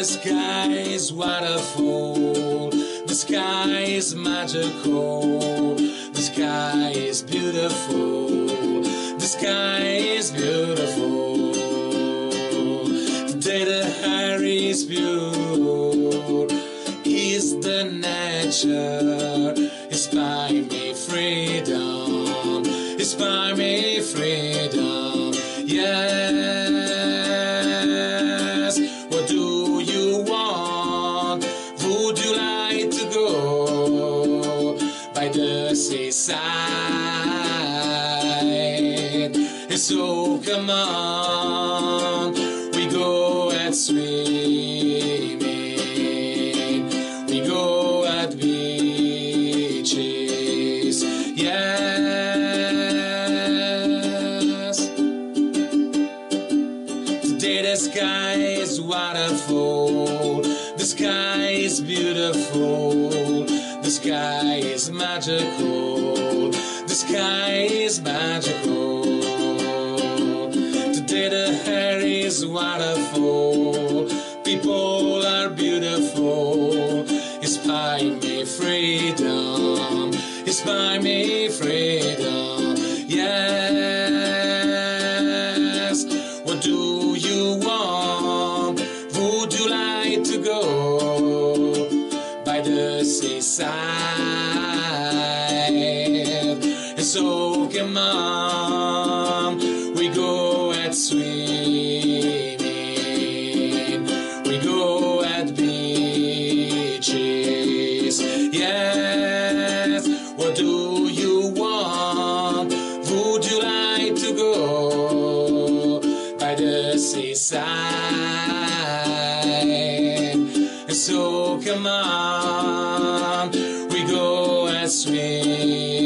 The sky is waterful. The sky is magical. The sky is beautiful. The sky is beautiful. Today the air is pure. Is the nature. Inspire me freedom. Inspire me freedom. Yes. What do you want? Would you like to go by the seaside? And so come on, we go and swimming. We go at beaches. Yes. Today the sky is waterful. The sky is beautiful. The sky is magical. The sky is magical. Today the air is waterful. People are beautiful. Inspire me freedom. Inspire me freedom. Yes. What do you want? Would you like to go by the seaside? And so come on, we go at swimming. We go at beaches. Yes. What do you want? Would you like to go by the seaside? And so come on, we go and swim.